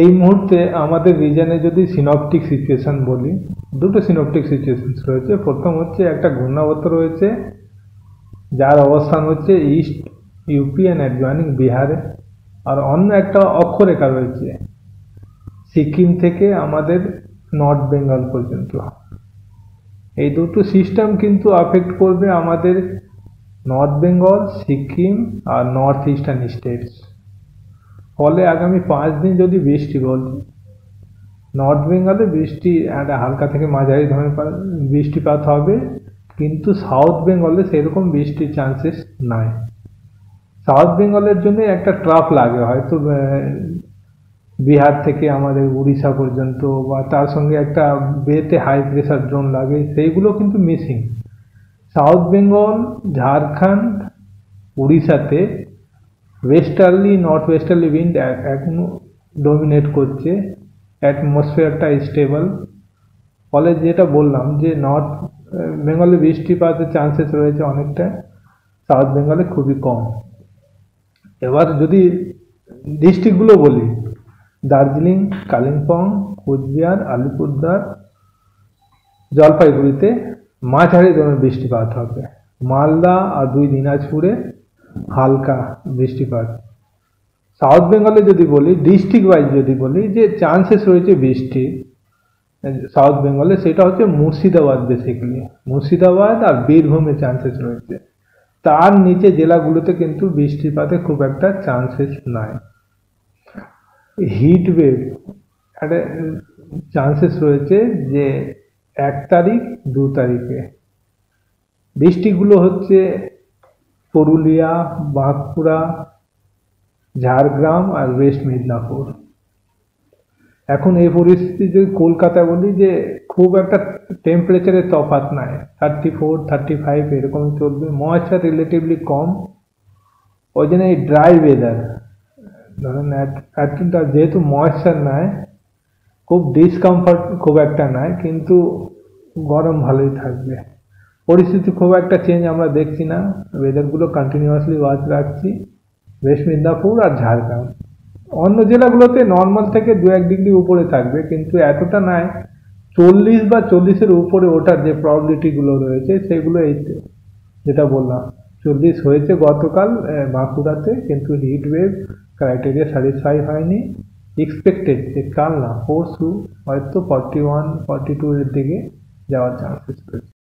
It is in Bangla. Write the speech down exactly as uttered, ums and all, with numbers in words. এই মুহূর্তে আমাদের রিজনে যদি সিনপটিক সিচুয়েশন বলি, দুটো সিনপটিক সিচুয়েশনস রয়েছে। প্রথম হচ্ছে একটা ঘূর্ণাবর্ত রয়েছে যার অবস্থান হচ্ছে ইস্ট ইউপি অ্যান্ড অ্যাডজয়নিং বিহারে, আর অন্য একটা অক্ষরেখা রয়েছে সিকিম থেকে আমাদের নর্থ বেঙ্গল পর্যন্ত। এই দুটো সিস্টেম কিন্তু এফেক্ট করবে আমাদের নর্থ বেঙ্গল, সিকিম আর নর্থ ইস্টার্ন স্টেটস। ফলে আগামী পাঁচ দিন যদি বৃষ্টি বলি, নর্থ বেঙ্গলে বৃষ্টি একটা হালকা থেকে মাঝারি ধরনের বৃষ্টিপাত হবে, কিন্তু সাউথ বেঙ্গলে সেরকম বৃষ্টির চান্সেস নাই। সাউথ বেঙ্গলের জন্য একটা ট্রাফ লাগে হয়তো বিহার থেকে আমাদের উড়িষ্যা পর্যন্ত, বা তার সঙ্গে একটা বেতে হাই প্রেশার জোন লাগে, সেইগুলো কিন্তু মিসিং। সাউথ বেঙ্গল, ঝাড়খণ্ড, উড়িষ্যাতে ওয়েস্টার্লি নর্থ ওয়েস্টার্লি উইন্ড এখনও ডোমিনেট করছে, অ্যাটমসফিয়ারটা স্টেবল। ফলে যেটা বললাম যে নর্থ বেঙ্গলে বৃষ্টিপাতের চান্সেস রয়েছে অনেকটা, সাউথ বেঙ্গলে খুবই কম। এবার যদি ডিস্ট্রিক্টগুলো বলি, দার্জিলিং, কালিম্পং, কোচবিহার, আলিপুরদুয়ার, জলপাইগুড়িতে মাঝারি ধরনের বৃষ্টিপাত হবে। মালদা আর দুই দিনাজপুরে হালকা বৃষ্টিপাত। সাউথ বেঙ্গলে যদি বলি, ডিস্ট্রিক্ট ওয়াইজ যদি বলি যে চান্সেস রয়েছে বৃষ্টি সাউথ বেঙ্গলে, সেটা হচ্ছে মুর্শিদাবাদ বেসিক্যালি। মুর্শিদাবাদ আর বীরভূমে চান্সেস রয়েছে, তার নিচে জেলাগুলোতে কিন্তু বৃষ্টিপাতে খুব একটা চান্সেস নাই। হিট ওয়েভ একটা চান্সেস রয়েছে যে এক তারিখ দু তারিখে। ডিস্ট্রিক্টগুলো হচ্ছে পুরুলিয়া, বাঁকুড়া, ঝাড়গ্রাম আর ওয়েস্ট মিদনাপুর। এখন এই পরিস্থিতি যদি কলকাতা বলি, যে খুব একটা টেম্পারেচারের তফাৎ নাই, থার্টি ফোর থার্টি ফাইভ এরকম চলবে, ময়েশ্চার রিলেটিভলি কম। ওই জন্য এই ড্রাই ওয়েদার ধরেন অ্যাটটা যেহেতু ময়েশ্চার নাই, খুব ডিসকমফর্ট খুব একটা নাই, কিন্তু গরম ভালোই থাকবে। পরিস্থিতি খুব একটা চেঞ্জ আমরা দেখছি না, ওয়েদারগুলো কন্টিনিউয়াসলি ওয়াচ রাখছি ওয়েস্ট মিদনাপুর আর ঝাড়গ্রাম। অন্য জেলাগুলোতে নর্মাল থেকে দু এক ডিগ্রি উপরে থাকবে, কিন্তু এতটা নাই। চল্লিশ বা চল্লিশের উপরে ওঠার যে প্রবলিটিগুলো রয়েছে সেগুলো এই যেটা বললাম, চল্লিশ হয়েছে গতকাল বাঁকুড়াতে, কিন্তু হিট ওয়েভ ক্রাইটেরিয়া স্যাটিসফাই হয়নি। এক্সপেক্টেড যে কাল না পরশু হয়তো ফর্টি ওয়ান ফর্টি টু এর দিকে যাওয়ার চান্সেস রয়েছে।